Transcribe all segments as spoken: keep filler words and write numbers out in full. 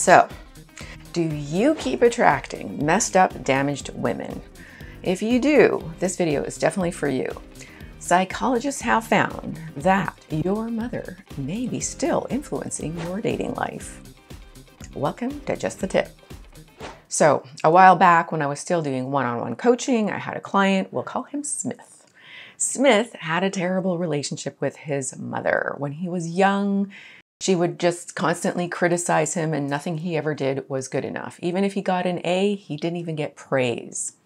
So, do you keep attracting messed up, damaged women? If you do, this video is definitely for you. Psychologists have found that your mother may be still influencing your dating life. Welcome to Just the Tip. So, a while back when I was still doing one-on-one coaching, I had a client, we'll call him Smith. Smith had a terrible relationship with his mother. When he was young, she would just constantly criticize him and nothing he ever did was good enough. Even if he got an A, he didn't even get praise.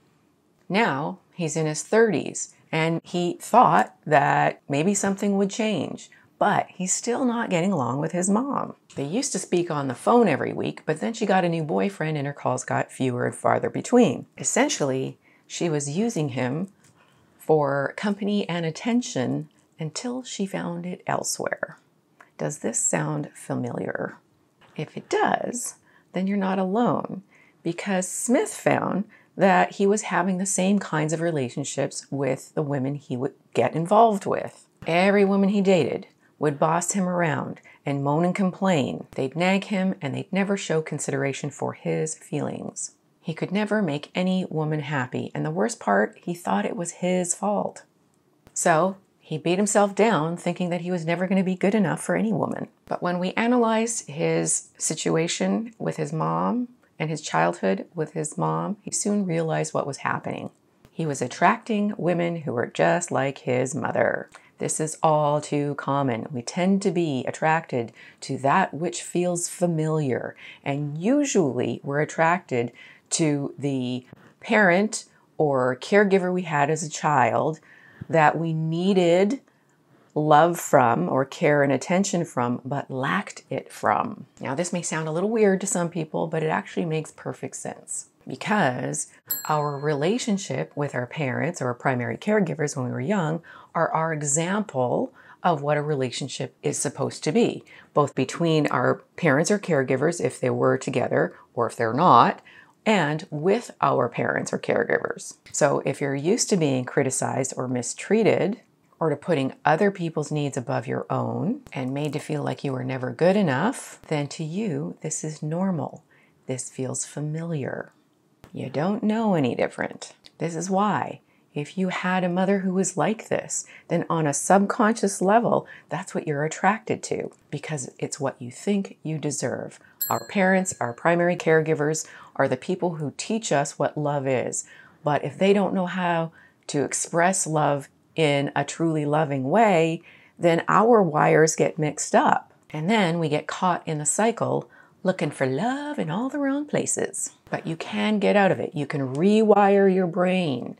Now, he's in his thirties and he thought that maybe something would change, but he's still not getting along with his mom. They used to speak on the phone every week, but then she got a new boyfriend and her calls got fewer and farther between. Essentially, she was using him for company and attention until she found it elsewhere. Does this sound familiar? If it does, then you're not alone, because Smith found that he was having the same kinds of relationships with the women he would get involved with. Every woman he dated would boss him around and moan and complain. They'd nag him and they'd never show consideration for his feelings. He could never make any woman happy, and the worst part, he thought it was his fault. So he beat himself down thinking that he was never going to be good enough for any woman. But when we analyzed his situation with his mom and his childhood with his mom, he soon realized what was happening. He was attracting women who were just like his mother. This is all too common. We tend to be attracted to that which feels familiar, and usually we're attracted to the parent or caregiver we had as a child that we needed love from or care and attention from, but lacked it from. Now, this may sound a little weird to some people, but it actually makes perfect sense, because our relationship with our parents or our primary caregivers when we were young are our example of what a relationship is supposed to be, both between our parents or caregivers if they were together or if they're not, and with our parents or caregivers. So if you're used to being criticized or mistreated, or to putting other people's needs above your own and made to feel like you were never good enough, then to you, this is normal. This feels familiar. You don't know any different. This is why, if you had a mother who was like this, then on a subconscious level, that's what you're attracted to, because it's what you think you deserve. Our parents, our primary caregivers, are the people who teach us what love is. But if they don't know how to express love in a truly loving way, then our wires get mixed up. And then we get caught in the cycle looking for love in all the wrong places. But you can get out of it. You can rewire your brain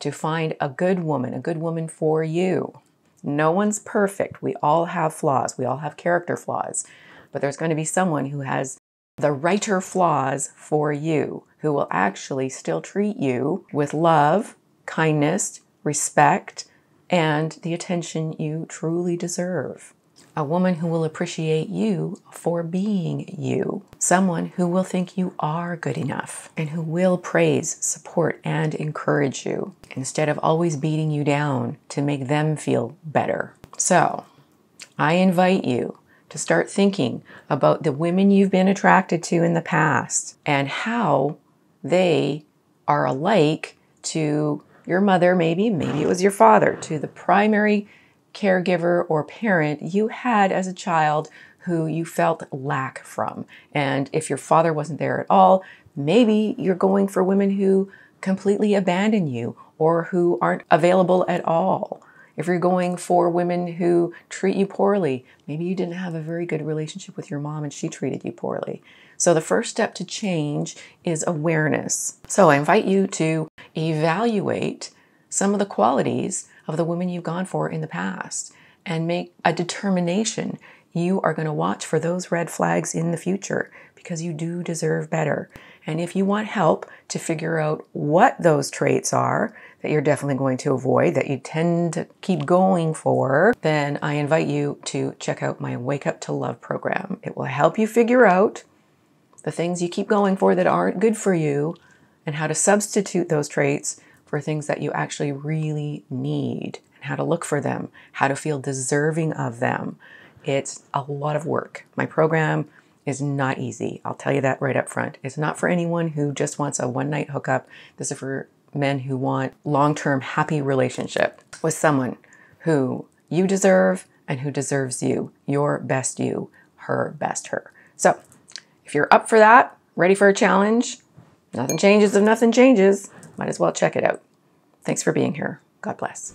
to find a good woman, a good woman for you. No one's perfect. We all have flaws. We all have character flaws. But there's going to be someone who has the righter flaws for you, who will actually still treat you with love, kindness, respect, and the attention you truly deserve. A woman who will appreciate you for being you. Someone who will think you are good enough and who will praise, support, and encourage you instead of always beating you down to make them feel better. So, I invite you to start thinking about the women you've been attracted to in the past and how they are alike to your mother, maybe, maybe it was your father, to the primary caregiver or parent you had as a child who you felt lack from. And if your father wasn't there at all, maybe you're going for women who completely abandon you or who aren't available at all. If you're going for women who treat you poorly, maybe you didn't have a very good relationship with your mom and she treated you poorly. So the first step to change is awareness. So I invite you to evaluate some of the qualities of the women you've gone for in the past and make a determination. You are going to watch for those red flags in the future because you do deserve better. And if you want help to figure out what those traits are that you're definitely going to avoid, that you tend to keep going for, then I invite you to check out my Wake Up to Love program. It will help you figure out the things you keep going for that aren't good for you and how to substitute those traits for things that you actually really need, and how to look for them, how to feel deserving of them. It's a lot of work. My program is not easy. I'll tell you that right up front. It's not for anyone who just wants a one-night hookup. This is for men who want long-term happy relationship with someone who you deserve and who deserves you, your best you, her best her. So if you're up for that, ready for a challenge, nothing changes if nothing changes, might as well check it out. Thanks for being here. God bless.